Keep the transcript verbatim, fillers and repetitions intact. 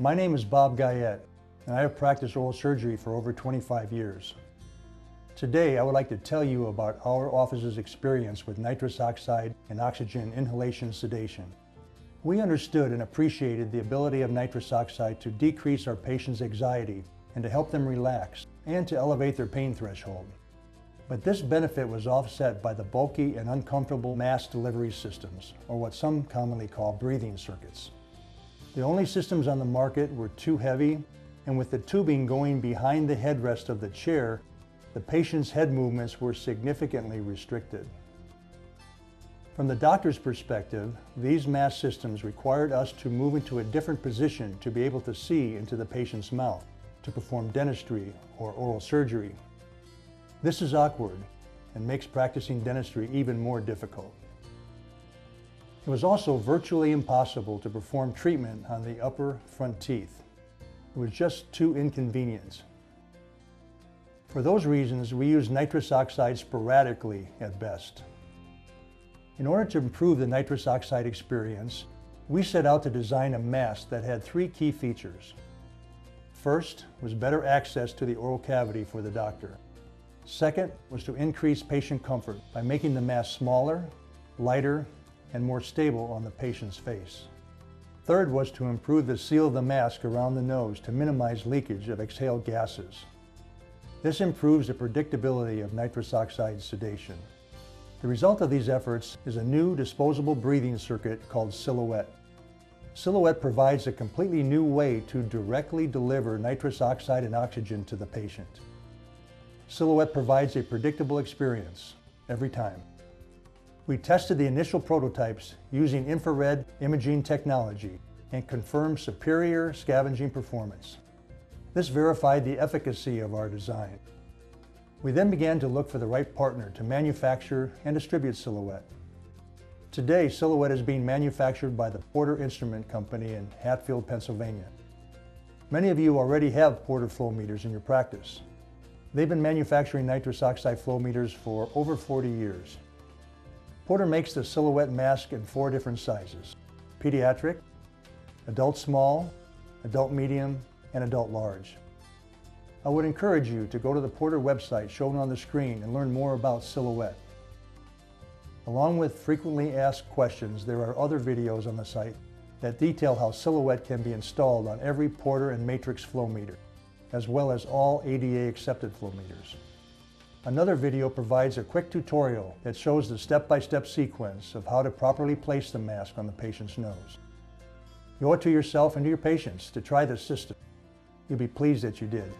My name is Bob Guyette, and I have practiced oral surgery for over twenty-five years. Today, I would like to tell you about our office's experience with nitrous oxide and oxygen inhalation sedation. We understood and appreciated the ability of nitrous oxide to decrease our patients' anxiety and to help them relax and to elevate their pain threshold. But this benefit was offset by the bulky and uncomfortable mass delivery systems, or what some commonly call breathing circuits. The only systems on the market were too heavy, and with the tubing going behind the headrest of the chair, the patient's head movements were significantly restricted. From the doctor's perspective, these mass systems required us to move into a different position to be able to see into the patient's mouth, to perform dentistry or oral surgery. This is awkward and makes practicing dentistry even more difficult. It was also virtually impossible to perform treatment on the upper front teeth. It was just too inconvenient. For those reasons, we use nitrous oxide sporadically at best. In order to improve the nitrous oxide experience, we set out to design a mask that had three key features. First was better access to the oral cavity for the doctor. Second was to increase patient comfort by making the mask smaller, lighter, and more stable on the patient's face. Third was to improve the seal of the mask around the nose to minimize leakage of exhaled gases. This improves the predictability of nitrous oxide sedation. The result of these efforts is a new disposable breathing circuit called Silhouette. Silhouette provides a completely new way to directly deliver nitrous oxide and oxygen to the patient. Silhouette provides a predictable experience every time. We tested the initial prototypes using infrared imaging technology and confirmed superior scavenging performance. This verified the efficacy of our design. We then began to look for the right partner to manufacture and distribute Silhouette. Today, Silhouette is being manufactured by the Porter Instrument Company in Hatfield, Pennsylvania. Many of you already have Porter flow meters in your practice. They've been manufacturing nitrous oxide flow meters for over forty years. Porter makes the Silhouette mask in four different sizes: pediatric, adult small, adult medium, and adult large. I would encourage you to go to the Porter website shown on the screen and learn more about Silhouette. Along with frequently asked questions, there are other videos on the site that detail how Silhouette can be installed on every Porter and Matrix flow meter, as well as all A D A accepted flow meters. Another video provides a quick tutorial that shows the step-by-step sequence of how to properly place the mask on the patient's nose. You owe it to yourself and to your patients to try this system. You'll be pleased that you did.